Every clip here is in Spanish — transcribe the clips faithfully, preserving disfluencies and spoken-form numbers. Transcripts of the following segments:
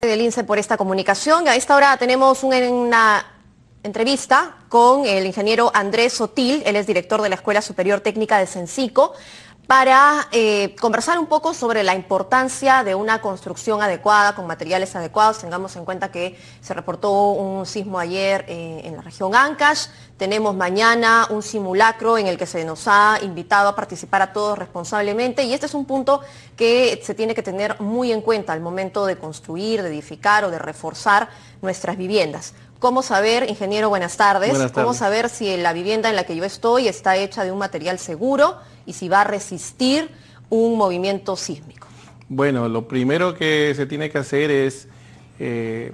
Del I N S E por esta comunicación. A esta hora tenemos una entrevista con el ingeniero Andrés Sotil, él es director de la Escuela Superior Técnica de Sencico, para eh, conversar un poco sobre la importancia de una construcción adecuada, con materiales adecuados. Tengamos en cuenta que se reportó un sismo ayer eh, en la región Áncash. Tenemos mañana un simulacro en el que se nos ha invitado a participar a todos responsablemente, y este es un punto que se tiene que tener muy en cuenta al momento de construir, de edificar o de reforzar nuestras viviendas. ¿Cómo saber, ingeniero, buenas tardes? Buenas tardes. ¿Cómo saber si la vivienda en la que yo estoy está hecha de un material seguro y si va a resistir un movimiento sísmico? Bueno, lo primero que se tiene que hacer es, eh,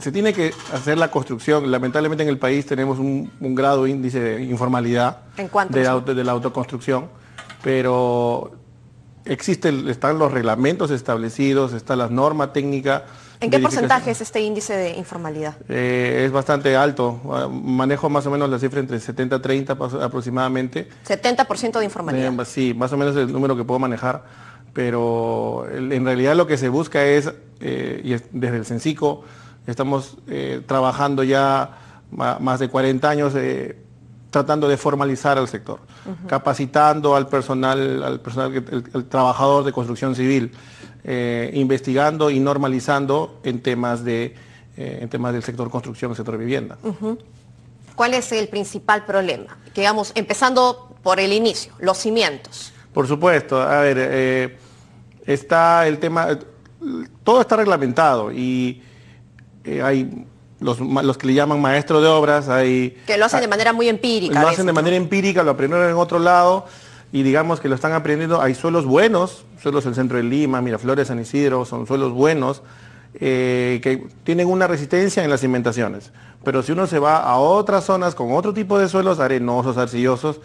se tiene que hacer la construcción. Lamentablemente en el país tenemos un, un grado índice de informalidad ¿En de, auto, de la autoconstrucción, pero existen, están los reglamentos establecidos, está la norma técnica. ¿En qué porcentaje es este índice de informalidad? Eh, es bastante alto. Manejo más o menos la cifra entre setenta a treinta aproximadamente. setenta por ciento de informalidad. Eh, sí, más o menos es el número que puedo manejar. Pero en realidad lo que se busca es, eh, y es desde el Sencico, estamos eh, trabajando ya más de cuarenta años eh, tratando de formalizar al sector, uh-huh. capacitando al personal, al personal, el, el trabajador de construcción civil. Eh, investigando y normalizando en temas de eh, en temas del sector construcción, sector vivienda. Uh-huh. ¿Cuál es el principal problema? Digamos, empezando por el inicio, los cimientos. Por supuesto, a ver, eh, está el tema, todo está reglamentado y eh, hay los, los que le llaman maestros de obras, hay... Que lo hacen hay, de manera muy empírica. Lo hacen de manera empírica, lo aprendieron en otro lado. Y digamos que lo están aprendiendo, hay suelos buenos, suelos del centro de Lima, Miraflores, San Isidro, son suelos buenos, eh, que tienen una resistencia en las cimentaciones. Pero si uno se va a otras zonas con otro tipo de suelos, arenosos, arcillosos,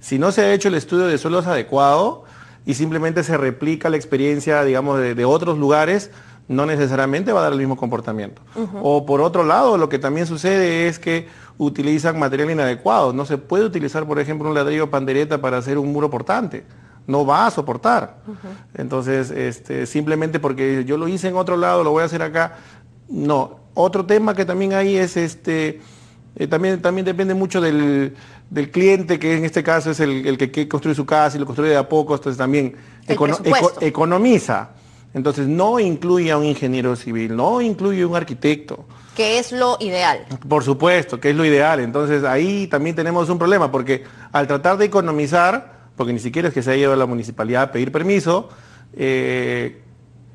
si no se ha hecho el estudio de suelos adecuado y simplemente se replica la experiencia, digamos, de, de otros lugares, no necesariamente va a dar el mismo comportamiento. Uh-huh. O por otro lado, lo que también sucede es que utilizan material inadecuado. No se puede utilizar, por ejemplo, un ladrillo pandereta para hacer un muro portante. No va a soportar. Uh-huh. Entonces, este, simplemente porque yo lo hice en otro lado, lo voy a hacer acá. No. Otro tema que también hay es, este, eh, también, también depende mucho del... del cliente, que en este caso es el, el que, que construye su casa y lo construye de a poco, entonces también econo eco economiza. Entonces no incluye a un ingeniero civil, no incluye a un arquitecto. Que es lo ideal. Por supuesto, que es lo ideal. Entonces ahí también tenemos un problema, porque al tratar de economizar, porque ni siquiera es que se haya ido a la municipalidad a pedir permiso, eh,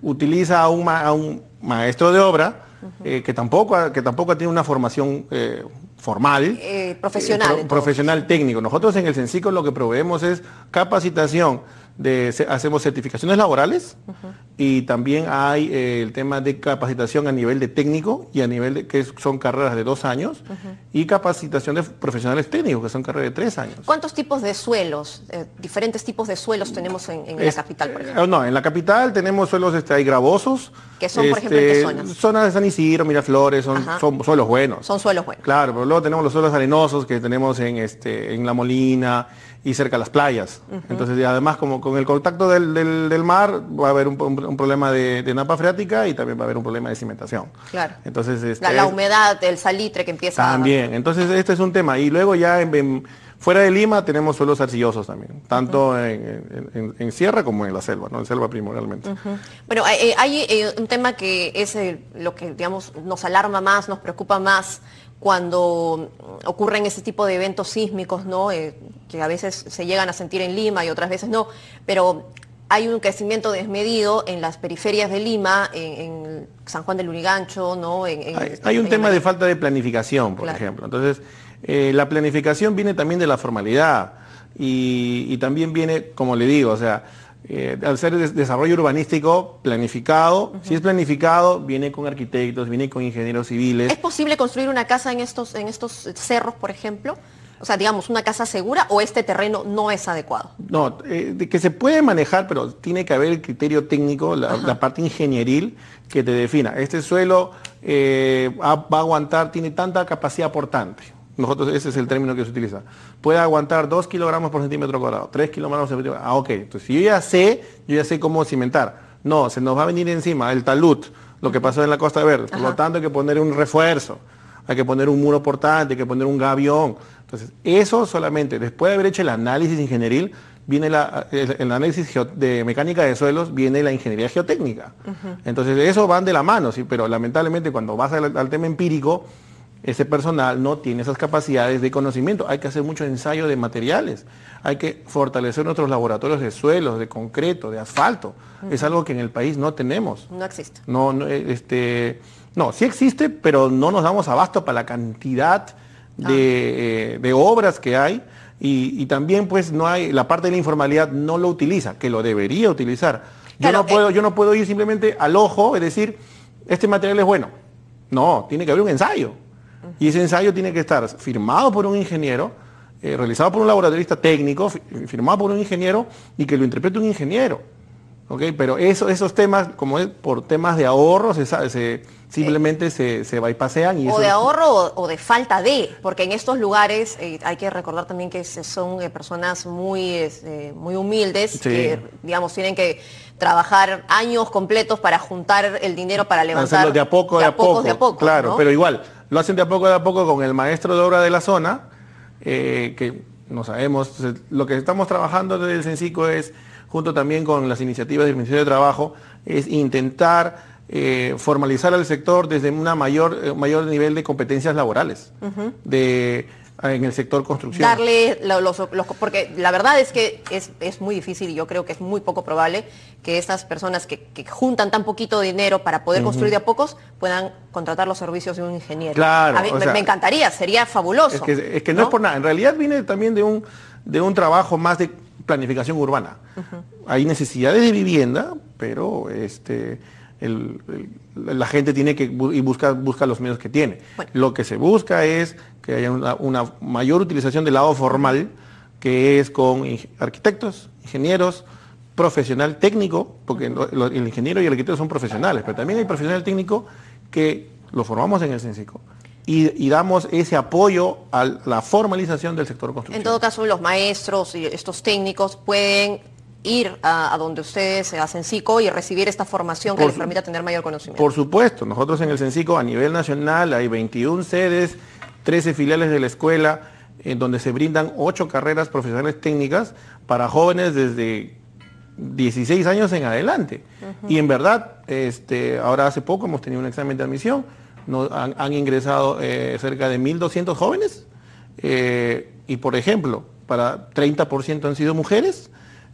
utiliza a un, ma a un maestro de obra, uh-huh. eh, que, tampoco, que tampoco tiene una formación... Eh, formal, eh, profesional, eh, pro, profesional técnico. Nosotros en el Sencico lo que proveemos es capacitación, de, se, hacemos certificaciones laborales, uh-huh. y también hay eh, el tema de capacitación a nivel de técnico y a nivel de, que son carreras de dos años, uh-huh. y capacitación de profesionales técnicos, que son carreras de tres años. ¿Cuántos tipos de suelos, eh, diferentes tipos de suelos tenemos en, en es, la capital, por ejemplo? No, en la capital tenemos suelos, este, hay gravosos. ¿Que son, por este, ejemplo, en qué zonas? Zonas de San Isidro, Miraflores, son, son suelos buenos. Son suelos buenos. Claro, pero luego tenemos los suelos arenosos que tenemos en, este, en La Molina y cerca de las playas. Uh-huh. Entonces, además, como con el contacto del, del, del mar, va a haber un, un, un problema de, de napa freática y también va a haber un problema de cimentación. Claro. Entonces, este, la, la humedad, el salitre que empieza... También. A... Entonces, este es un tema. Y luego ya en, en, fuera de Lima tenemos suelos arcillosos también, tanto uh-huh. en, en, en sierra como en la selva, ¿no? En selva primordialmente. Uh-huh. Bueno, hay, hay un tema que es lo que, digamos, nos alarma más, nos preocupa más cuando ocurren ese tipo de eventos sísmicos, ¿no? Eh, que a veces se llegan a sentir en Lima y otras veces no, pero hay un crecimiento desmedido en las periferias de Lima, en, en San Juan del Lurigancho, ¿no? En, en, hay, hay un en tema Lima. De falta de planificación, por claro. ejemplo. Entonces, eh, la planificación viene también de la formalidad y, y también viene, como le digo, o sea, Eh, al ser des desarrollo urbanístico planificado, uh-huh. si es planificado, viene con arquitectos, viene con ingenieros civiles. ¿Es posible construir una casa en estos, en estos cerros, por ejemplo? O sea, digamos, ¿una casa segura o este terreno no es adecuado? No, eh, de que se puede manejar, pero tiene que haber el criterio técnico, la, la parte ingenieril que te defina. Este suelo eh, va a aguantar, tiene tanta capacidad portante. Nosotros, ese es el término que se utiliza. Puede aguantar dos kilogramos por centímetro cuadrado, tres kilogramos por centímetro cuadrado. Ah, ok. Entonces, yo ya sé, yo ya sé cómo cimentar. No, se nos va a venir encima el talud, lo que pasó en la Costa Verde. Por Ajá. lo tanto, hay que poner un refuerzo, hay que poner un muro portante, hay que poner un gavión. Entonces, eso solamente, después de haber hecho el análisis ingenieril, viene la, el, el análisis de mecánica de suelos, viene la ingeniería geotécnica. Uh-huh. Entonces, eso van de la mano, sí, pero lamentablemente cuando vas al, al tema empírico, ese personal no tiene esas capacidades de conocimiento. Hay que hacer mucho ensayo de materiales, hay que fortalecer nuestros laboratorios de suelos, de concreto, de asfalto. Uh-huh. Es algo que en el país no tenemos. No existe. No, no, este, no sí existe, pero no nos damos abasto para la cantidad de, ah. eh, de obras que hay. Y, y también pues no hay, la parte de la informalidad no lo utiliza, que lo debería utilizar. Yo, claro, no, puedo, eh, yo no puedo ir simplemente al ojo, es decir, este material es bueno. No, tiene que haber un ensayo. Uh-huh. Y ese ensayo tiene que estar firmado por un ingeniero, eh, realizado por un laboratorista técnico, firmado por un ingeniero y que lo interprete un ingeniero. ¿Okay? Pero eso, esos temas, como es, por temas de ahorro, se, se, simplemente eh, se, se bypasean. Y o eso de es... ahorro o, o de falta de, porque en estos lugares eh, hay que recordar también que son eh, personas muy, eh, muy humildes, sí, que digamos tienen que trabajar años completos para juntar el dinero para levantar. Hacerlo de a poco, de a poco, de a poco. Claro, ¿no? Pero igual, lo hacen de a poco, de a poco con el maestro de obra de la zona, eh, que no sabemos, lo que estamos trabajando desde el Sencico es... junto también con las iniciativas del Ministerio de Trabajo, es intentar eh, formalizar al sector desde una mayor, eh, mayor nivel de competencias laborales, uh-huh, de, en el sector construcción. Darle lo, los, los, porque la verdad es que es, es muy difícil y yo creo que es muy poco probable que estas personas que, que juntan tan poquito dinero para poder, uh-huh, construir de a pocos puedan contratar los servicios de un ingeniero. Claro, a mí, o sea, me, me encantaría, sería fabuloso. Es que, es que no, no es por nada, en realidad viene también de un, de un trabajo más de... planificación urbana. Uh-huh. Hay necesidades de vivienda, pero este, el, el, la gente tiene que bu- y busca, busca los medios que tiene. Bueno. Lo que se busca es que haya una, una mayor utilización del lado formal, que es con in- arquitectos, ingenieros, profesional técnico, porque lo, lo, el ingeniero y el arquitecto son profesionales, pero también hay profesional técnico que lo formamos en el Sencico. Y, y damos ese apoyo a la formalización del sector construcción. En todo caso, los maestros y estos técnicos pueden ir a, a donde ustedes a Sencico y recibir esta formación por que su, les permita tener mayor conocimiento. Por supuesto, nosotros en el Sencico a nivel nacional hay veintiuna sedes, trece filiales de la escuela, en donde se brindan ocho carreras profesionales técnicas para jóvenes desde dieciséis años en adelante. Uh-huh. Y en verdad, este, ahora hace poco hemos tenido un examen de admisión. Nos han, han ingresado eh, cerca de mil doscientos jóvenes eh, y, por ejemplo, para treinta por ciento han sido mujeres,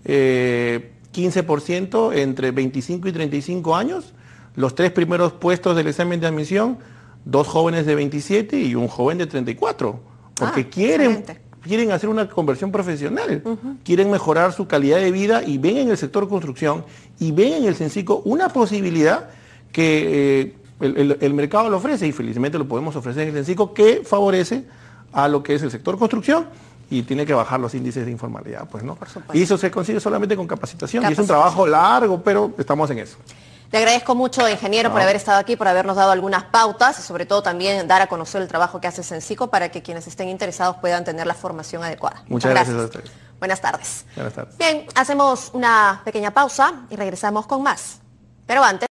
eh, quince por ciento entre veinticinco y treinta y cinco años. Los tres primeros puestos del examen de admisión, dos jóvenes de veintisiete y un joven de treinta y cuatro, porque ah, quieren, quieren hacer una conversión profesional, uh-huh, quieren mejorar su calidad de vida y ven en el sector construcción y ven en el Sencico una posibilidad que... Eh, El, el, el mercado lo ofrece y felizmente lo podemos ofrecer en el Sencico, que favorece a lo que es el sector construcción y tiene que bajar los índices de informalidad, pues, ¿no? Y eso se consigue solamente con capacitación, capacitación y es un trabajo largo, pero estamos en eso. Le agradezco mucho, ingeniero, no. por haber estado aquí, por habernos dado algunas pautas y sobre todo también dar a conocer el trabajo que hace Sencico para que quienes estén interesados puedan tener la formación adecuada. Muchas gracias. gracias a ustedes. Buenas tardes. Buenas tardes. Bien, hacemos una pequeña pausa y regresamos con más. Pero antes...